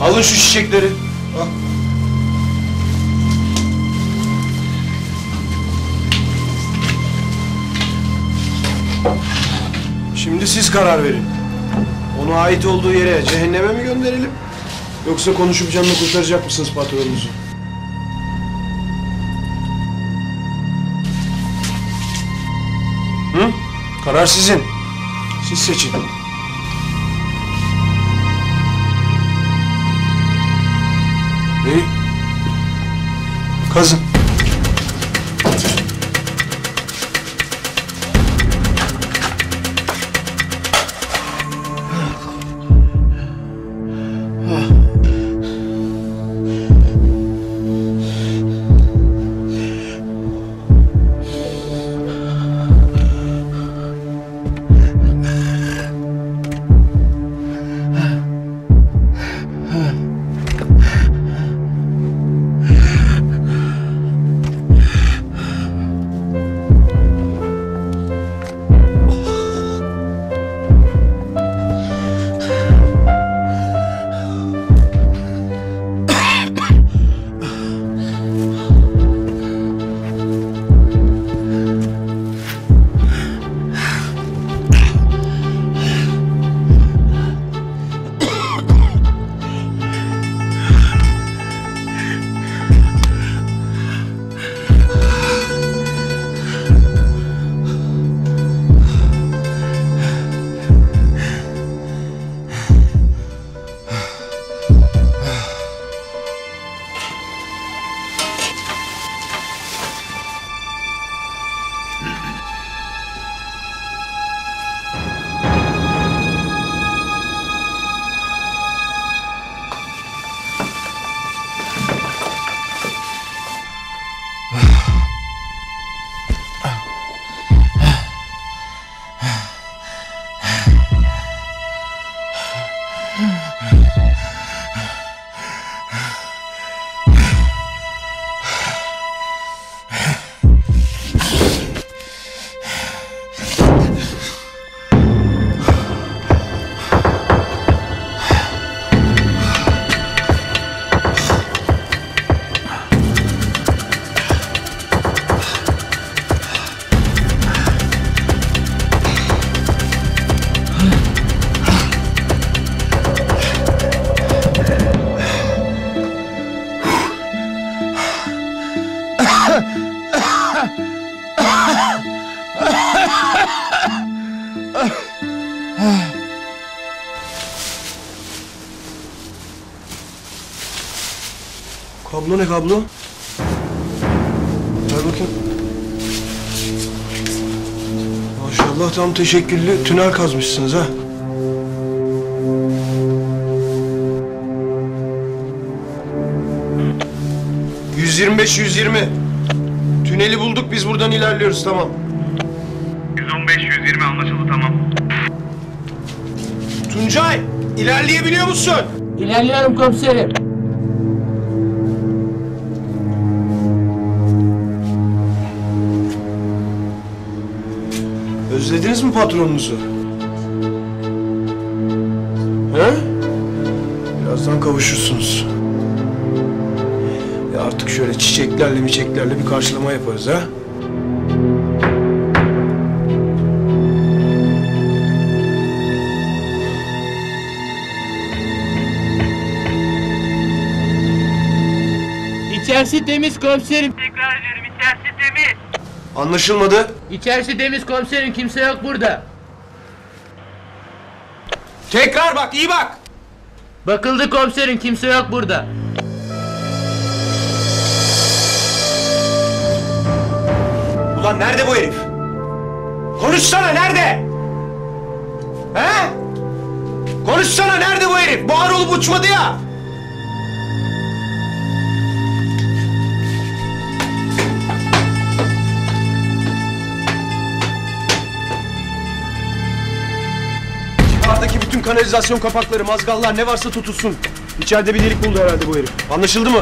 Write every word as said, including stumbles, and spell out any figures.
Alın şu çiçekleri. Al. Şimdi siz karar verin. Ona ait olduğu yere cehenneme mi gönderelim? Yoksa konuşup canını kurtaracak mısınız patronunuzu? Hı? Karar sizin. Siz seçin. İyi. Kazın. Kablo ne kablo? Ver bakayım. Maşallah tam teşekküllü tünel kazmışsınız ha. yüz yirmi beş yüz yirmi. Tüneli bulduk, biz buradan ilerliyoruz, tamam. yüz on beş yüz yirmi anlaşıldı, tamam. Tuncay, ilerleyebiliyor musun? İlerliyorum komiserim. Özlediniz mi patronunuzu? He? Birazdan kavuşursunuz. Ya artık şöyle çiçeklerle, miçeklerle bir karşılama yaparız ha? İçerisi temiz komiserim. Tekrar ediyorum, içerisi temiz. Anlaşılmadı. İçerisi temiz komiserim, kimse yok burada. Tekrar bak, iyi bak. Bakıldı komiserim, kimse yok burada. Ulan nerede bu herif? Konuşsana, nerede? He? Konuşsana, nerede bu herif? Buhar olup uçmadı ya. Buradaki bütün kanalizasyon kapakları, mazgallar, ne varsa tutulsun. İçeride bir delik buldu herhalde bu herif. Anlaşıldı mı?